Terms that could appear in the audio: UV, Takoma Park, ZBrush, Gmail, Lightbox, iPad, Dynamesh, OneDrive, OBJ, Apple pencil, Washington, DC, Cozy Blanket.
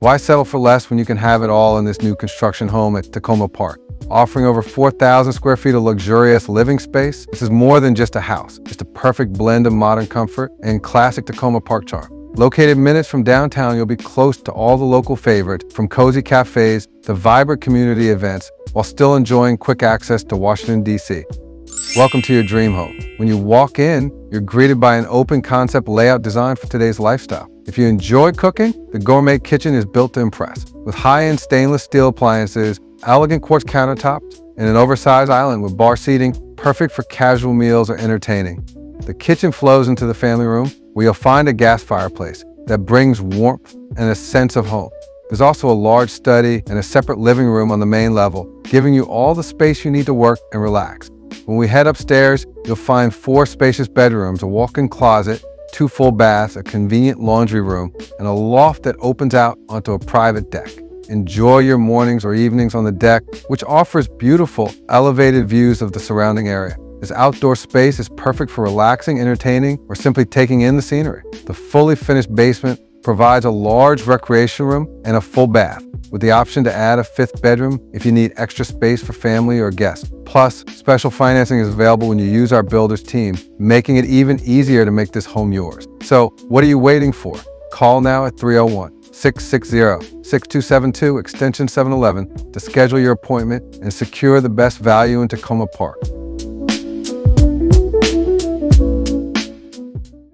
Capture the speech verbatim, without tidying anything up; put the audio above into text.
Why settle for less when you can have it all in this new construction home at Takoma Park? Offering over four thousand square feet of luxurious living space, this is more than just a house. It's the perfect blend of modern comfort and classic Takoma Park charm. Located minutes from downtown, you'll be close to all the local favorites, from cozy cafes to vibrant community events, while still enjoying quick access to Washington, D C Welcome to your dream home. When you walk in, you're greeted by an open concept layout designed for today's lifestyle. If you enjoy cooking, the gourmet kitchen is built to impress, with high-end stainless steel appliances, elegant quartz countertops, and an oversized island with bar seating, perfect for casual meals or entertaining. The kitchen flows into the family room, where you'll find a gas fireplace that brings warmth and a sense of home. There's also a large study and a separate living room on the main level, giving you all the space you need to work and relax. When we head upstairs, you'll find four spacious bedrooms, a walk-in closet, two full baths, a convenient laundry room, and a loft that opens out onto a private deck. Enjoy your mornings or evenings on the deck, which offers beautiful, elevated views of the surrounding area. This outdoor space is perfect for relaxing, entertaining, or simply taking in the scenery. The fully finished basement provides a large recreation room and a full bath, with the option to add a fifth bedroom if you need extra space for family or guests. Plus, special financing is available when you use our builder's team, making it even easier to make this home yours. So, what are you waiting for? Call now at three oh one, six six zero, six two seven two, extension seven eleven to schedule your appointment and secure the best value in Takoma Park.